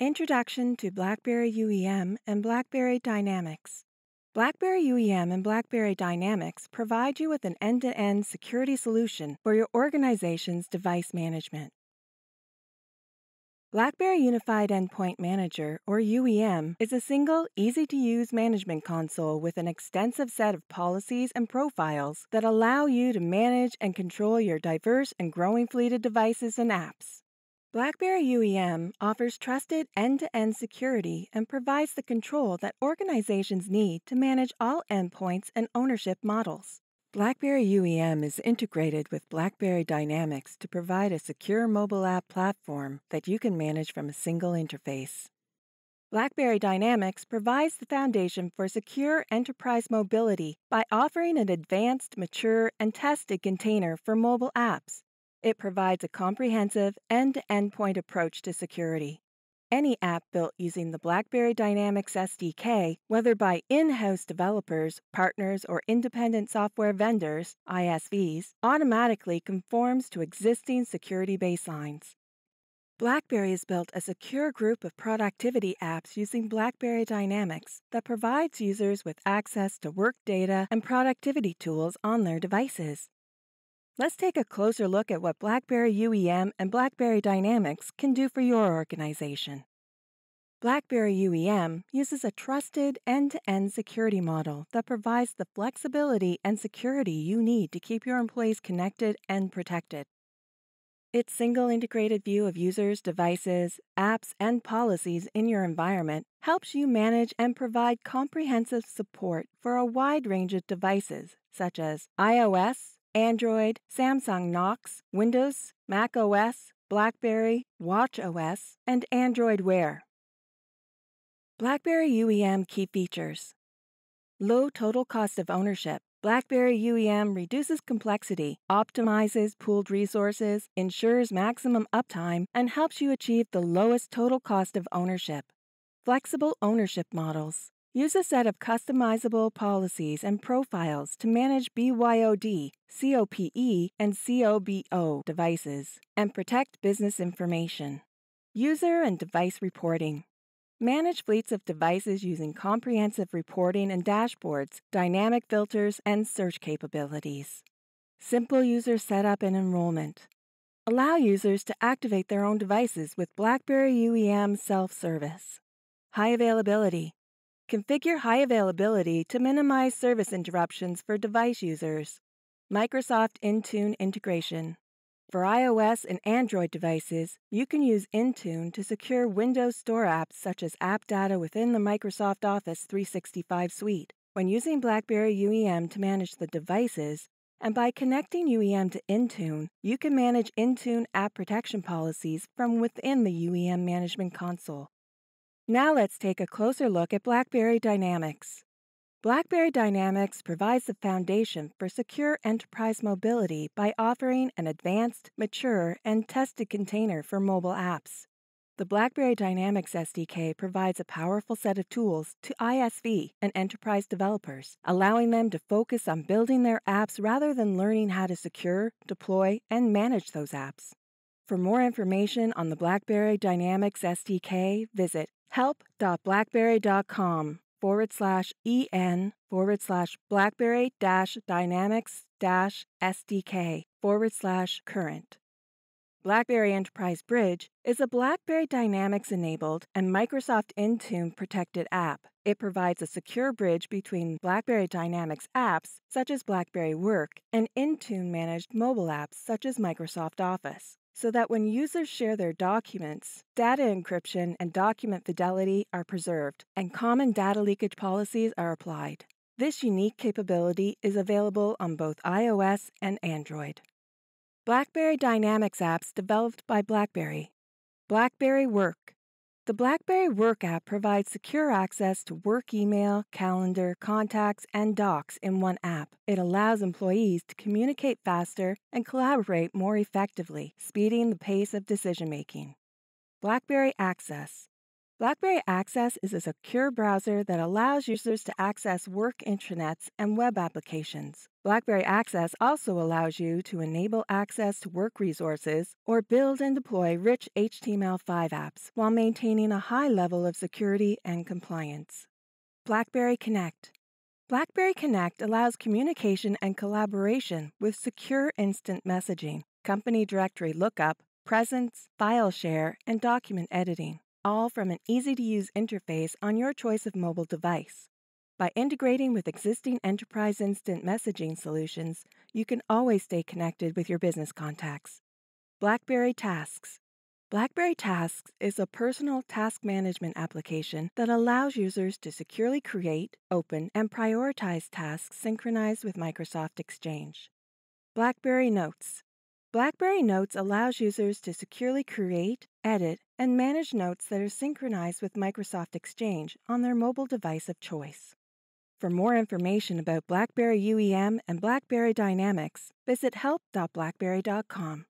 Introduction to BlackBerry UEM and BlackBerry Dynamics. BlackBerry UEM and BlackBerry Dynamics provide you with an end-to-end security solution for your organization's device management. BlackBerry Unified Endpoint Manager, or UEM, is a single, easy-to-use management console with an extensive set of policies and profiles that allow you to manage and control your diverse and growing fleet of devices and apps. BlackBerry UEM offers trusted end-to-end security and provides the control that organizations need to manage all endpoints and ownership models. BlackBerry UEM is integrated with BlackBerry Dynamics to provide a secure mobile app platform that you can manage from a single interface. BlackBerry Dynamics provides the foundation for secure enterprise mobility by offering an advanced, mature, and tested container for mobile apps. It provides a comprehensive end-to-endpoint approach to security. Any app built using the BlackBerry Dynamics SDK, whether by in-house developers, partners, or independent software vendors, ISVs, automatically conforms to existing security baselines. BlackBerry has built a secure group of productivity apps using BlackBerry Dynamics that provides users with access to work data and productivity tools on their devices. Let's take a closer look at what BlackBerry UEM and BlackBerry Dynamics can do for your organization. BlackBerry UEM uses a trusted end-to-end security model that provides the flexibility and security you need to keep your employees connected and protected. Its single integrated view of users, devices, apps, and policies in your environment helps you manage and provide comprehensive support for a wide range of devices, such as iOS, Android, Samsung Knox, Windows, Mac OS, BlackBerry, Watch OS, and Android Wear. BlackBerry UEM key features. Low total cost of ownership. BlackBerry UEM reduces complexity, optimizes pooled resources, ensures maximum uptime, and helps you achieve the lowest total cost of ownership. Flexible ownership models. Use a set of customizable policies and profiles to manage BYOD, COPE, and COBO devices and protect business information. User and device reporting. Manage fleets of devices using comprehensive reporting and dashboards, dynamic filters, and search capabilities. Simple user setup and enrollment. Allow users to activate their own devices with BlackBerry UEM self-service. High availability. Configure high availability to minimize service interruptions for device users. Microsoft Intune integration. For iOS and Android devices, you can use Intune to secure Windows Store apps such as app data within the Microsoft Office 365 suite when using BlackBerry UEM to manage the devices, and by connecting UEM to Intune, you can manage Intune app protection policies from within the UEM management console. Now let's take a closer look at BlackBerry Dynamics. BlackBerry Dynamics provides the foundation for secure enterprise mobility by offering an advanced, mature, and tested container for mobile apps. The BlackBerry Dynamics SDK provides a powerful set of tools to ISV and enterprise developers, allowing them to focus on building their apps rather than learning how to secure, deploy, and manage those apps. For more information on the BlackBerry Dynamics SDK, visit help.blackberry.com/en/BlackBerry-Dynamics-SDK/current. BlackBerry Enterprise Bridge is a BlackBerry Dynamics-enabled and Microsoft Intune-protected app. It provides a secure bridge between BlackBerry Dynamics apps, such as BlackBerry Work, and Intune-managed mobile apps, such as Microsoft Office, so that when users share their documents, data encryption and document fidelity are preserved, and common data leakage policies are applied. This unique capability is available on both iOS and Android. BlackBerry Dynamics apps developed by BlackBerry. BlackBerry Work. The BlackBerry Work app provides secure access to work email, calendar, contacts, and docs in one app. It allows employees to communicate faster and collaborate more effectively, speeding the pace of decision-making. BlackBerry Access. BlackBerry Access is a secure browser that allows users to access work intranets and web applications. BlackBerry Access also allows you to enable access to work resources or build and deploy rich HTML5 apps while maintaining a high level of security and compliance. BlackBerry Connect. BlackBerry Connect allows communication and collaboration with secure instant messaging, company directory lookup, presence, file share, and document editing, all from an easy-to-use interface on your choice of mobile device. By integrating with existing enterprise instant messaging solutions, you can always stay connected with your business contacts. BlackBerry Tasks. BlackBerry Tasks is a personal task management application that allows users to securely create, open, and prioritize tasks synchronized with Microsoft Exchange. BlackBerry Notes. BlackBerry Notes allows users to securely create, edit, and manage notes that are synchronized with Microsoft Exchange on their mobile device of choice. For more information about BlackBerry UEM and BlackBerry Dynamics, visit help.blackberry.com.